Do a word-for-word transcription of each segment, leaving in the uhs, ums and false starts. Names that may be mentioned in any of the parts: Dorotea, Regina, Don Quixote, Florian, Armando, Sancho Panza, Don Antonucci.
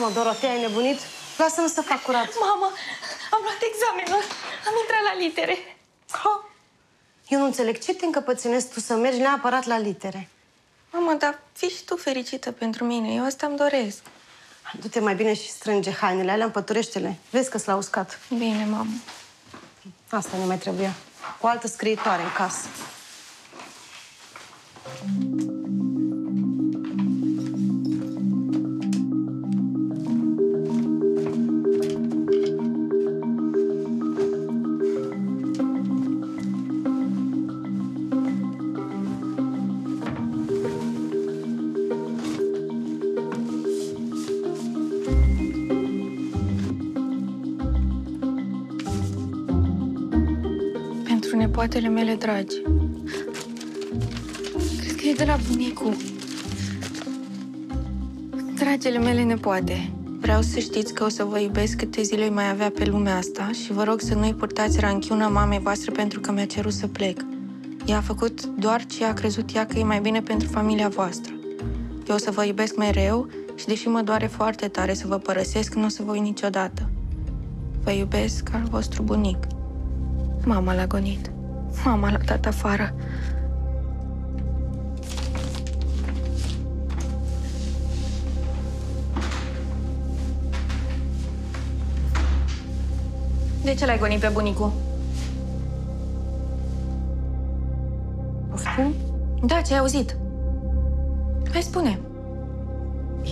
Mamă, Dorotea, ai nebunit? Lasă-mă să fac curat. Mama, am luat examenul. Am intrat la litere. Ha? Eu nu înțeleg. Ce te încăpățânezi tu să mergi neapărat la litere? Mama, dar fii și tu fericită pentru mine. Eu asta îmi doresc. Du-te mai bine și strânge hainele alea, împăturește-le. Vezi că s-l-a uscat. Bine, mamă. Asta nu mai trebuia. O altă scriitoare în casă. Nepoatele mele dragi. Cred că e de la bunicul. Dragele mele nepoate, vreau să știți că o să vă iubesc câte zile îi mai avea pe lumea asta și vă rog să nu-i purtați ranchiuna mamei voastre pentru că mi-a cerut să plec. Ea a făcut doar ce a crezut ea că e mai bine pentru familia voastră. Eu o să vă iubesc mereu și deși mă doare foarte tare să vă părăsesc, nu o să vă uit niciodată. Vă iubesc al vostru bunic. Mama l-a gonit. Mama l-a dat afară. De ce l-ai gonit pe bunicu? Poftim? Da, ce ai auzit? Hai, spune.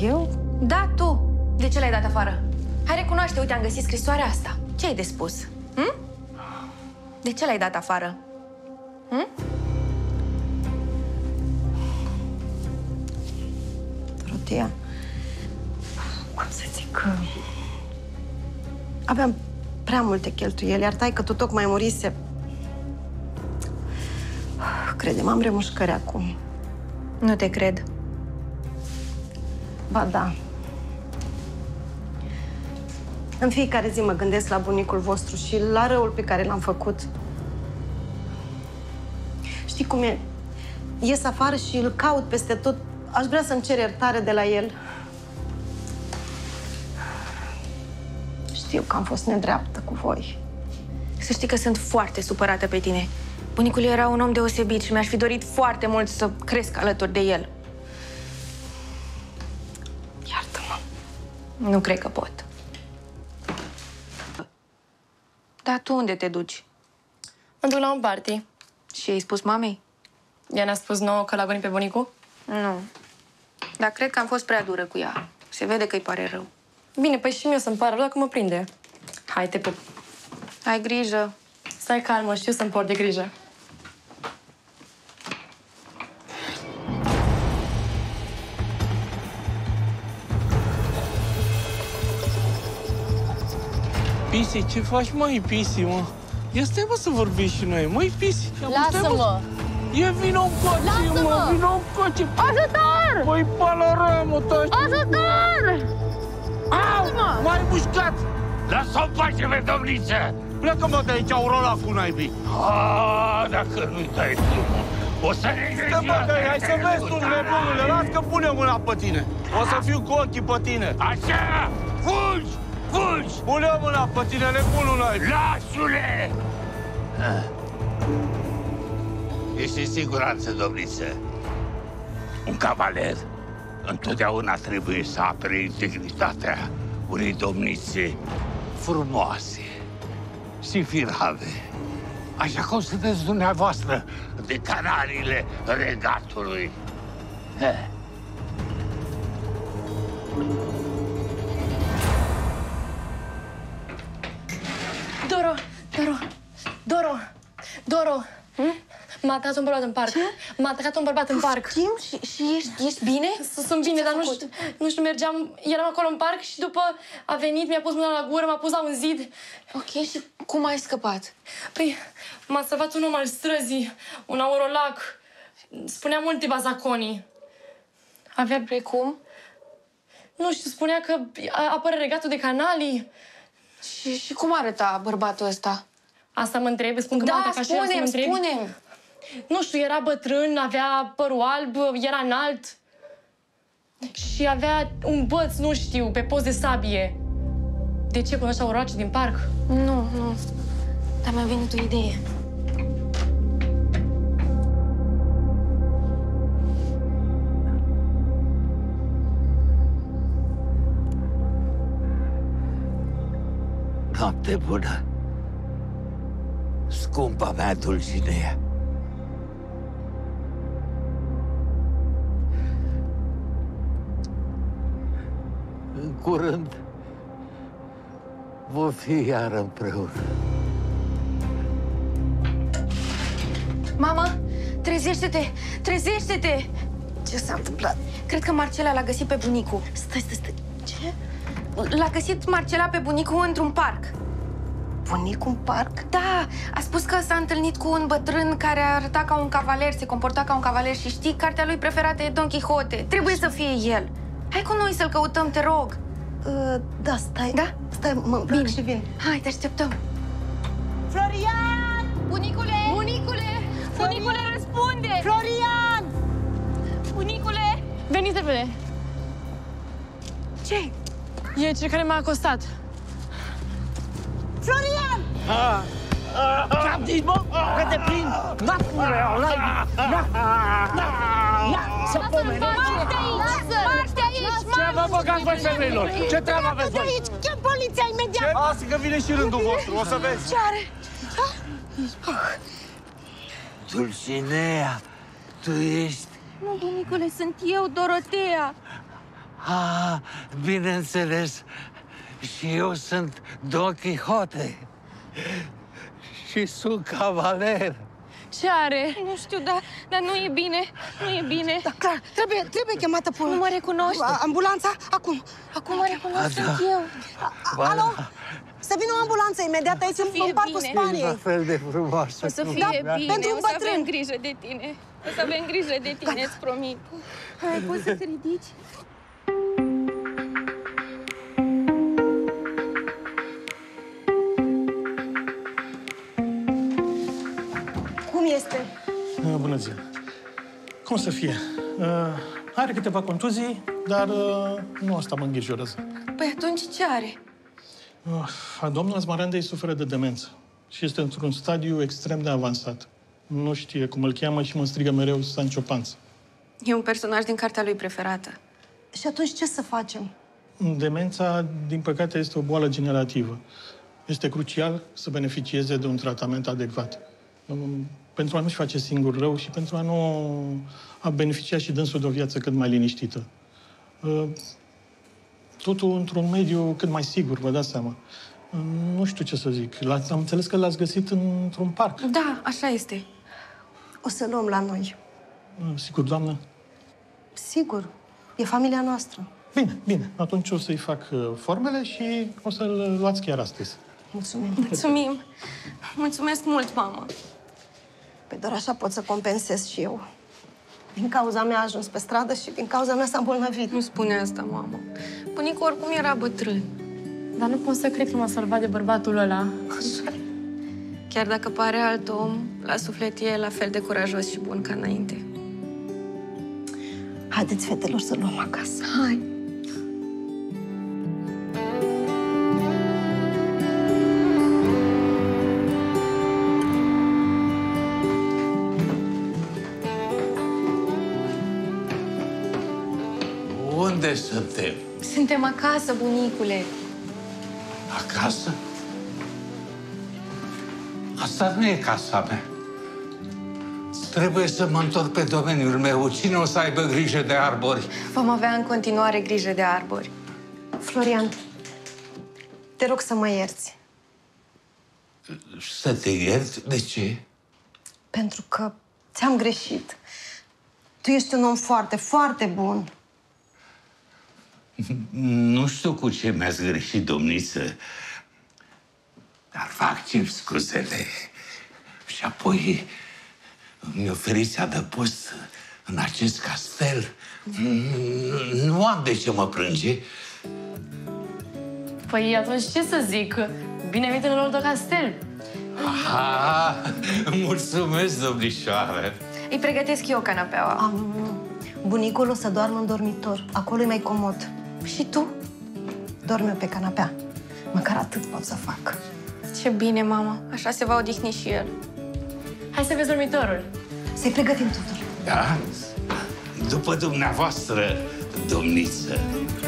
Eu? Da, tu! De ce l-ai dat afară? Hai, recunoaște, uite, am găsit scrisoarea asta. Ce ai de spus? Hm? De ce l-ai dat afară? Hm? Dorotea, cum să zic, aveam prea multe cheltuieli, iar taică tu tocmai murise. Crede-mă, am remușcări acum. Nu te cred. Ba da. În fiecare zi mă gândesc la bunicul vostru și la răul pe care l-am făcut. Știi cum e? Ies afară și îl caut peste tot. Aș vrea să-mi cer iertare de la el. Știu că am fost nedreaptă cu voi. Să știi că sunt foarte supărată pe tine. Bunicul era un om deosebit și mi-aș fi dorit foarte mult să cresc alături de el. Iartă-mă. Nu cred că pot. Dar tu unde te duci? Mă duc la un party. Și ai spus mamei? Ea ne-a spus nouă că l-a gonit pe bunicul? Nu. Dar cred că am fost prea dură cu ea. Se vede că îi pare rău. Bine, păi și mie o să-mi pară rău dacă mă prinde. Hai, te pup. Ai grijă. Stai calmă, știu să-mi port de grijă. Pisi, ce faci, măi, Pisi, mă? Ia stai, mă, să vorbim și noi, măi, Pisi. Lasă-mă! Ia vino-ncoace, mă, vino-ncoace! Ajutor! Măi, paloramă, toți! Ajutor! Au, m-ai mușcat! Lasă-o pace, mă, domniță! Pleacă-mă de aici, Aurora, cu naibii! Aaa, dacă nu-i dai drumul, o să ne găsim! Hai să vezi tu, nebunule, las că pune mâna pe tine! O să fiu cu ochii pe tine! Așa! Fugi! Fugi! Pune mâna pe tine, nebunul ăla! Lasă-le! Ești în siguranță, domniță. Un cavaler întotdeauna trebuie să apere integritatea unei domnițe frumoase și firave. Așa cum sunteți dumneavoastră de Canariile Regatului. Doro, Doro, Doro, Doro, hmm? M-a atacat un bărbat în parc. M-a atacat un bărbat în parc. Știu? Și, și ești, ești bine? Sunt bine, dar nu știu, nu știu, mergeam, eram acolo în parc și după a venit, mi-a pus mâna la gură, m-a pus la un zid. Ok, și cum ai scăpat? Păi, m-a salvat un om al străzii, un aurolac, spunea multe bazaconii. Avea precum? Nu știu, spunea că apără regatul de Canalii. Și, și cum arăta bărbatul ăsta? Asta mă întrebi? Spun că da, m-a atacat. Spune-mi, spune-mi! Nu știu, era bătrân, avea părul alb, era înalt. Și avea un băț, nu știu, pe post de sabie. De ce, cunoștea o roace din parc? Nu, nu. Dar mi-a venit o idee. Noapte bună, scumpa mea Dulcinea. În curând vom fi iar împreună. Mama, trezește-te! Trezește-te! Ce s-a întâmplat? Cred că Marcela l-a găsit pe bunicul. Stai, stai, stai. Ce? L-a găsit Marcela pe bunicul într-un parc. Bunicul în parc? Da! A spus că s-a întâlnit cu un bătrân care arăta ca un cavaler, se comporta ca un cavaler și știi, cartea lui preferată e Don Quixote. Trebuie să fie el. Hai cu noi să-l căutăm, te rog. Uh, da, stai. Da? Stai, mă îmbrac și vin. Hai, te așteptăm. Florian! Bunicule! Bunicule! Florian! Bunicule, răspunde! Florian! Bunicule! Veniți repede. Ce? E cel care m-a acostat. Florian! Ah, ah, ah, Cap din mă, că te prind! N-a fură, n-a, n-a, n-a, să pomeni! Marște aici, marște aici, marște! Ce vă băgați, băi, femeilor? Ce treabă aveți, băi? Chem poliția imediat! Asta că vine și rândul vostru, o să vezi! Ce are? Dulcinea, tu ești... Nu, bunicule, sunt eu, Dorotea. Ah, bineînțeles, și eu sunt Don Quixote și sunt cavaler. Ce are? Nu știu, dar, dar nu e bine, nu e bine. Da, clar, trebuie, trebuie chemată pe... Nu mă recunoști? Ambulanța? Acum, acum mă recunoști, sunt eu. Alo? Să vină o ambulanță imediat aici, în parcul Spaniei. O să fie bine. Ești la fel de frumoasă. O să fie bine, o să avem grijă de tine. O să avem grijă de tine, îți promit. Hai, poți să te ridici? Este. Bună ziua. Cum să fie? Uh, are câteva contuzii, dar uh, nu asta mă îngrijorează. Păi atunci ce are? Uh, Doamna Smarandei suferă de demență și este într-un stadiu extrem de avansat. Nu știe cum îl cheamă și mă strigă mereu Sancho Panza. E un personaj din cartea lui preferată. Și atunci ce să facem? Demența, din păcate, este o boală generativă. Este crucial să beneficieze de un tratament adecvat. Um, pentru a nu-și face singur rău și pentru a nu a beneficia și dânsul de o viață cât mai liniștită. Totul într-un mediu cât mai sigur, vă dați seama. Nu știu ce să zic. Am înțeles că l-ați găsit într-un parc. Da, așa este. O să luăm la noi. Sigur, doamnă? Sigur. E familia noastră. Bine, bine. Atunci o să-i fac formele și o să-l luați chiar astăzi. Mulțumim. Mulțumim. Mulțumesc mult, mamă. Păi doar așa pot să compensez și eu. Din cauza mea a ajuns pe stradă și din cauza mea s-a îmbolnăvit. Nu spune asta, mamă. Bunicul oricum era bătrân. Dar nu pot să cred că m-a salvat de bărbatul ăla. Așa. Chiar dacă pare alt om, la suflet e la fel de curajos și bun ca înainte. Haideți, fetelor, să luăm acasă. Hai. Unde suntem? Suntem acasă, bunicule. Acasă? Asta nu e casa mea. Trebuie să mă întorc pe domeniul meu. Cine o să aibă grijă de arbori? Vom avea în continuare grijă de arbori. Florian, te rog să mă ierți. Să te iert? De ce? Pentru că ți-am greșit. Tu ești un om foarte, foarte bun. Nu știu cu ce mi-ați greșit, domniță, dar vă accept scuzele. Și apoi mi-o oferiți adăpost în acest castel. Nu am de ce mă plânge. Păi atunci ce să zic? Bine venit în lor de castel. Aha, mulțumesc, domnișoară. Îi pregătesc eu canapeaua. Bunicul o să doarmă în dormitor. Acolo e mai comod. Și tu? Dormi pe canapea. Măcar atât pot să fac. Ce bine, mama. Așa se va odihni și el. Hai să vezi dormitorul. Să-i pregătim totul. Da? După dumneavoastră, domniță.